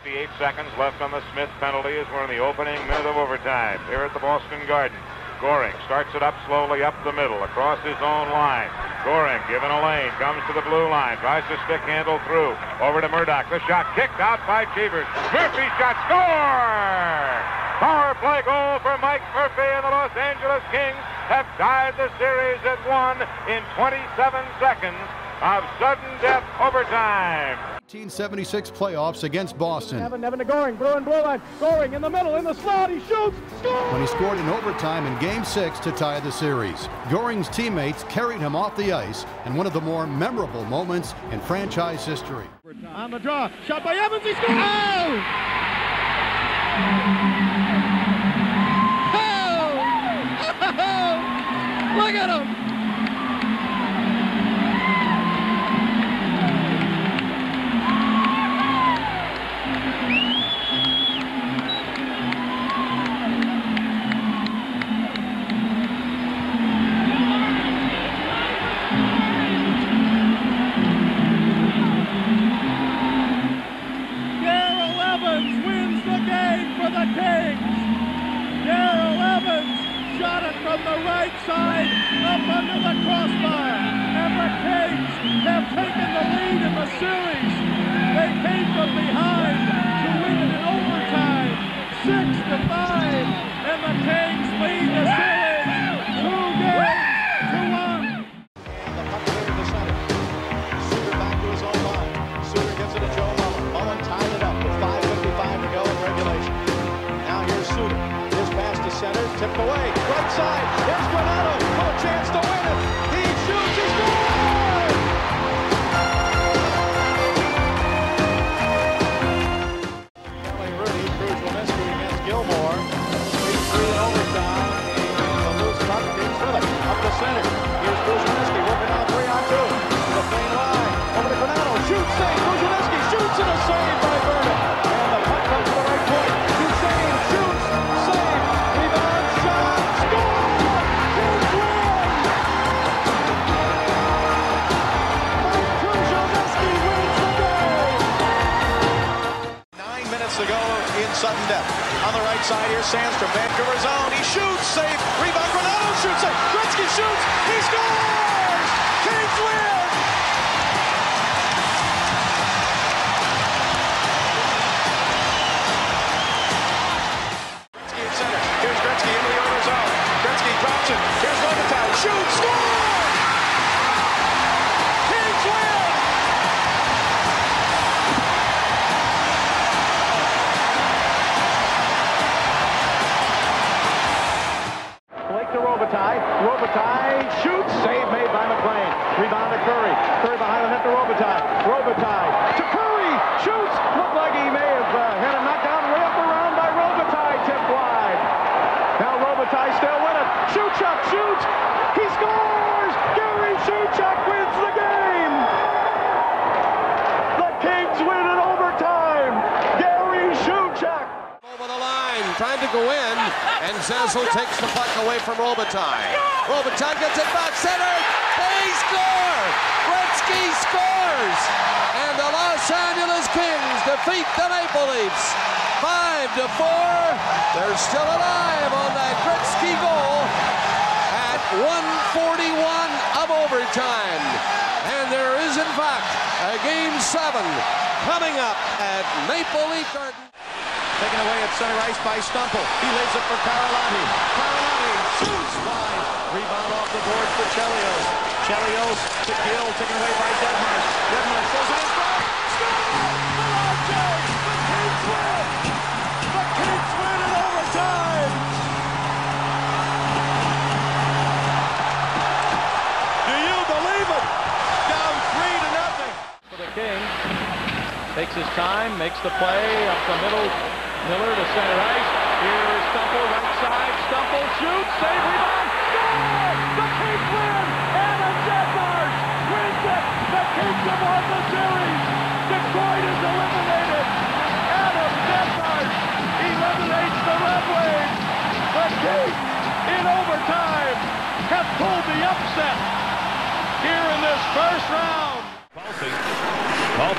58 seconds left on the Smith penalty as we're in the opening minute of overtime here at the Boston Garden. Goring starts it up slowly up the middle, across his own line. Goring, given a lane, comes to the blue line, tries to stick handle through. Over to Murdoch. The shot kicked out by Cheevers. Murphy shot, score! Power play goal for Mike Murphy, and the Los Angeles Kings have tied the series at 1 in 27 seconds of sudden death overtime. 1976 playoffs against Boston. Evan to Goring, Bruin blue line, Goring in the middle, in the slot, he shoots, scores! When he scored in overtime in Game 6 to tie the series. Goring's teammates carried him off the ice in one of the more memorable moments in franchise history. On the draw, shot by Evans, he scores! Oh! Oh! Oh! Look at him!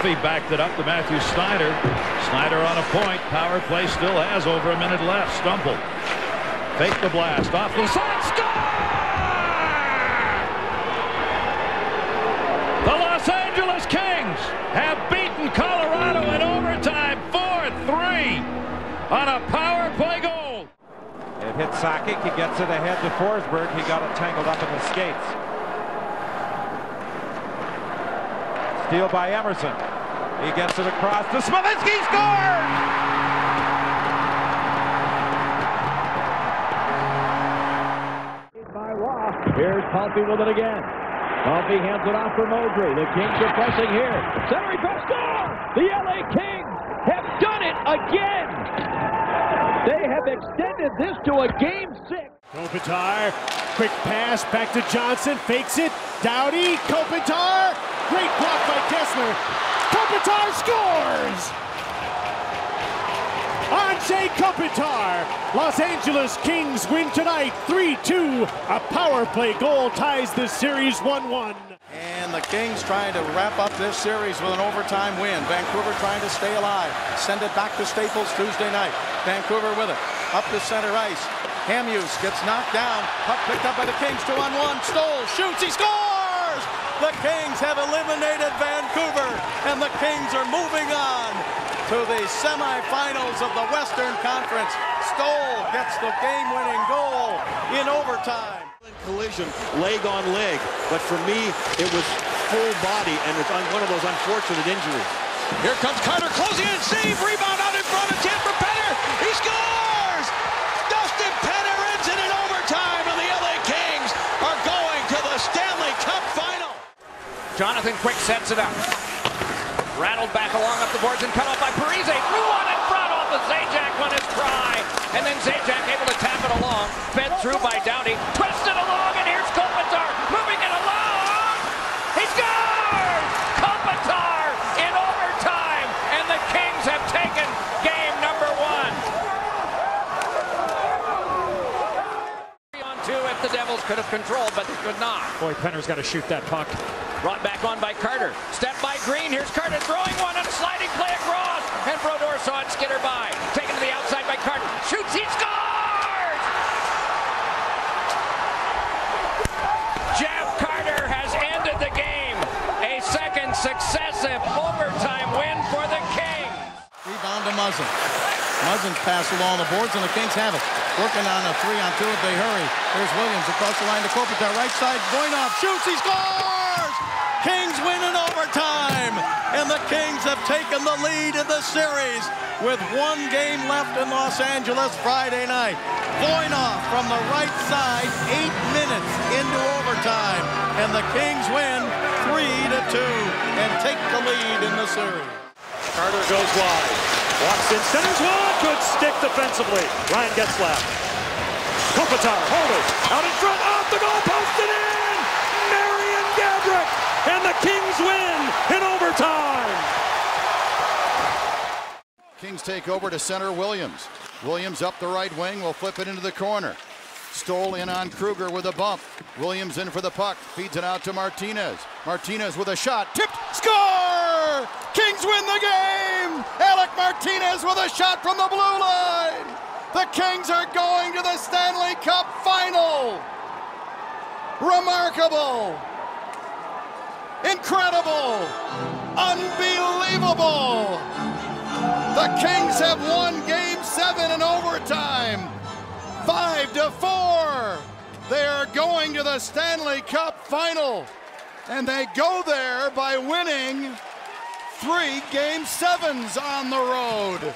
Murphy backed it up to Matthew Snider. Snider on a point. Power play still has over a minute left. Stumble. Fake the blast. Off the side. Score! The Los Angeles Kings have beaten Colorado in overtime 4-3 on a power play goal. It hits Sakic. He gets it ahead to Forsberg. He got it tangled up in the skates. Deal by Emerson. He gets it across to Smolinski. Scores! By Ross. Here's Palfy with it again. Palfy hands it off for Modry. The Kings are pressing here. Center press. Score! The LA Kings have done it again. They have extended this to a game six. Kopitar. Quick pass back to Johnson. Fakes it. Doughty. Kopitar. Great block by Kessler. Kopitar scores! Anze Kopitar. Los Angeles Kings win tonight 3-2. A power play goal ties this series 1-1. And the Kings trying to wrap up this series with an overtime win. Vancouver trying to stay alive. Send it back to Staples Tuesday night. Vancouver with it. Up to center ice. Hamhuis gets knocked down. Puck picked up by the Kings. 2-on-1. Stoll shoots. He scores! The Kings have eliminated Vancouver, and the Kings are moving on to the semifinals of the Western Conference. Stoll gets the game-winning goal in overtime. Collision, leg on leg, but for me, it was full body, and it's one of those unfortunate injuries. Here comes Carter, closing in, save, rebound out in front of Tampa Petter. He scores! Dustin Petter ends it in overtime, and the LA Kings are going to the Stanley Cup Final. Jonathan Quick sets it up. Rattled back along up the boards and cut off by Parise. Threw on in front off of Zajac on his try. And then Zajac able to tap it along. Fed through by Doughty. Twisted along and here's Kopitar moving it along. He scores! Kopitar in overtime. And the Kings have taken game number one. 3-on-2 if the Devils could have controlled, but they could not. Boy, Penner's got to shoot that puck. Brought back on by Carter. Step by Green. Here's Carter throwing one on a sliding play across. And Brodeur saw it skitter by. Taken to the outside by Carter. Shoots. He scores! Jeff Carter has ended the game. A second successive overtime win for the Kings. Rebound to Muzzin. Muzzin's pass along the boards and the Kings have it. Working on a 3-on-2 if they hurry. Here's Williams across the line to Kopitar. Right side. Voynov shoots. He scores! Kings win in overtime, and the Kings have taken the lead in the series with one game left in Los Angeles Friday night. Voynov from the right side, 8 minutes into overtime, and the Kings win 3-2 and take the lead in the series. Carter goes wide, walks in, centers one, good stick defensively. Ryan gets left. Kopitar holding, out in front, off the goal post and in. Marián Gáborík. And the Kings win in overtime. Kings take over to center Williams. Williams up the right wing, will flip it into the corner. Stoll in on Kruger with a bump. Williams in for the puck, feeds it out to Martinez. Martinez with a shot, tipped, score! Kings win the game! Alec Martinez with a shot from the blue line! The Kings are going to the Stanley Cup Final! Remarkable! Incredible! Unbelievable! The Kings have won Game 7 in overtime. 5-4. They are going to the Stanley Cup Final. And they go there by winning 3 Game 7s on the road.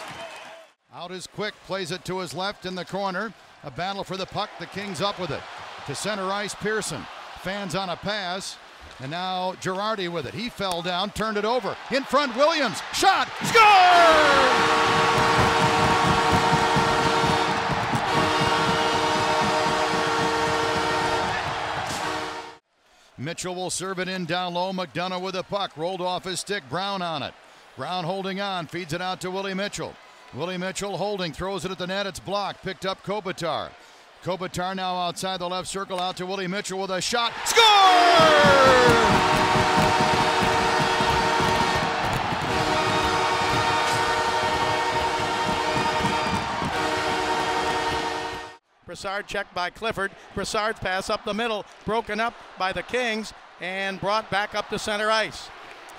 Out is Quick, plays it to his left in the corner. A battle for the puck. The Kings up with it. To center ice, Pearson. Fans on a pass. And now Girardi with it. He fell down, turned it over. In front, Williams. Shot. Score! Mitchell will serve it in down low. McDonough with a puck. Rolled off his stick. Brown on it. Brown holding on. Feeds it out to Willie Mitchell. Willie Mitchell holding. Throws it at the net. It's blocked. Picked up Kopitar. Kopitar now outside the left circle, out to Willie Mitchell with a shot. Score! Broussard checked by Clifford. Broussard's pass up the middle, broken up by the Kings and brought back up to center ice.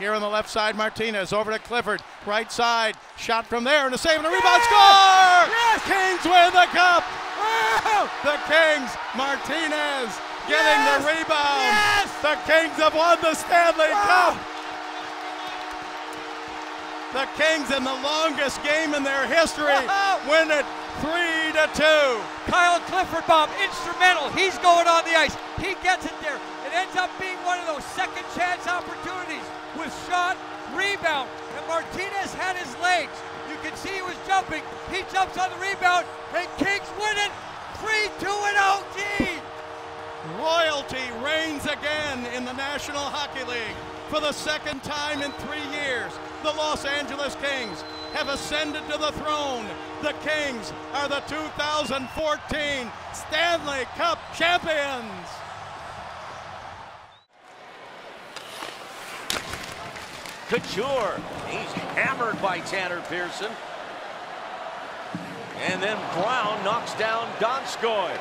Here on the left side, Martinez over to Clifford. Right side, shot from there, and a save and a rebound, score! Yes! Kings win the cup! Wow! The Kings, Martinez getting the rebound. Yes! The Kings have won the Stanley Cup! The Kings, in the longest game in their history, win it 3-2. Kyle Clifford, Bob, instrumental. He's going on the ice. He gets it there. It ends up being one of those second chance opportunities with shot, rebound, and Martinez had his legs. You can see he was jumping. He jumps on the rebound, and Kings win it 3-2 in OT. Royalty reigns again in the National Hockey League. For the second time in 3 years, the Los Angeles Kings have ascended to the throne. The Kings are the 2014 Stanley Cup champions. Couture, he's hammered by Tanner Pearson. And then Brown knocks down Donskoy.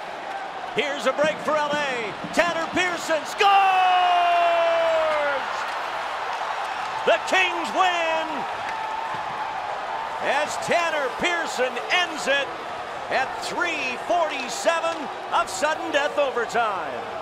Here's a break for LA. Tanner Pearson scores! The Kings win as Tanner Pearson ends it at 3:47 of sudden death overtime.